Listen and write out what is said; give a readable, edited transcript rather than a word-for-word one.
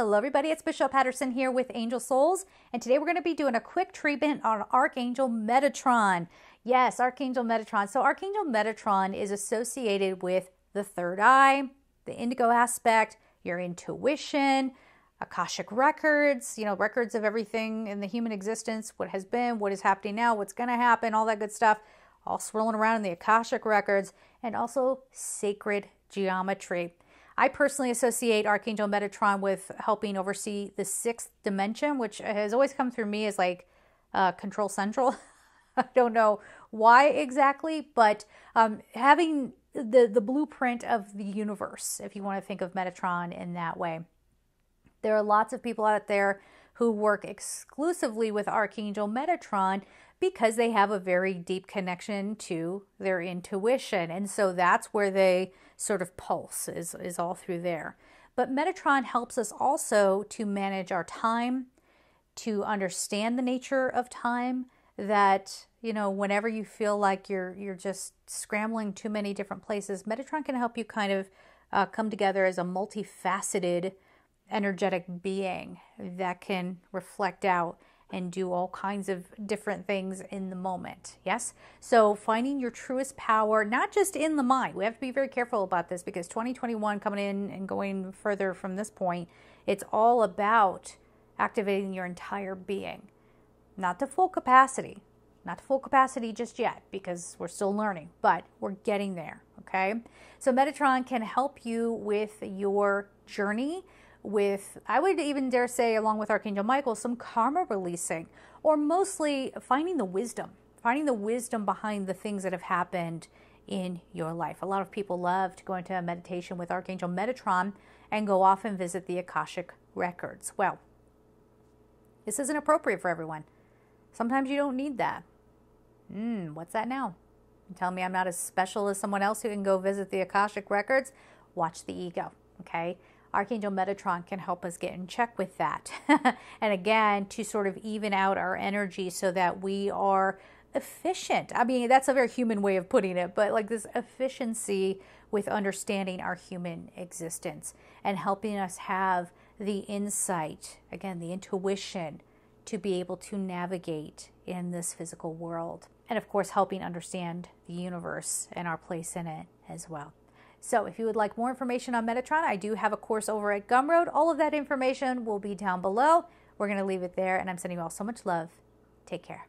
Hello everybody, it's Michelle Patterson here with Angel Souls, and today we're going to be doing a quick treatment on Archangel Metatron. Yes, Archangel Metatron. So Archangel Metatron is associated with the third eye, the indigo aspect, your intuition, Akashic records, you know, records of everything in the human existence, what has been, what is happening now, what's going to happen, all that good stuff, all swirling around in the Akashic records, and also sacred geometry. I personally associate Archangel Metatron with helping oversee the sixth dimension, which has always come through me as like control central. I don't know why exactly, but having the blueprint of the universe, if you want to think of Metatron in that way. There are lots of people out there who work exclusively with Archangel Metatron because they have a very deep connection to their intuition. And so that's where they sort of pulse is all through there. But Metatron helps us also to manage our time, to understand the nature of time, that, you know, whenever you feel like you're just scrambling too many different places, Metatron can help you kind of come together as a multifaceted energetic being that can reflect out and do all kinds of different things in the moment. Yes? So finding your truest power, not just in the mind. We have to be very careful about this because 2021 coming in and going further from this point, it's all about activating your entire being. Not to full capacity. Not to full capacity just yet because we're still learning, but we're getting there, okay? So Metatron can help you with your journey, with, I would even dare say, along with Archangel Michael, some karma releasing, or mostly finding the wisdom behind the things that have happened in your life. A lot of people love to go into a meditation with Archangel Metatron and go off and visit the Akashic records. Well, this isn't appropriate for everyone. Sometimes you don't need that. What's that now? You tell me I'm not as special as someone else who can go visit the Akashic records? Watch the ego, okay? Archangel Metatron can help us get in check with that. And again, to sort of even out our energy so that we are efficient. I mean, that's a very human way of putting it, but like this efficiency with understanding our human existence and helping us have the insight, again, the intuition to be able to navigate in this physical world. And of course, helping understand the universe and our place in it as well. So if you would like more information on Metatron, I do have a course over at Gumroad. All of that information will be down below. We're going to leave it there, and I'm sending you all so much love. Take care.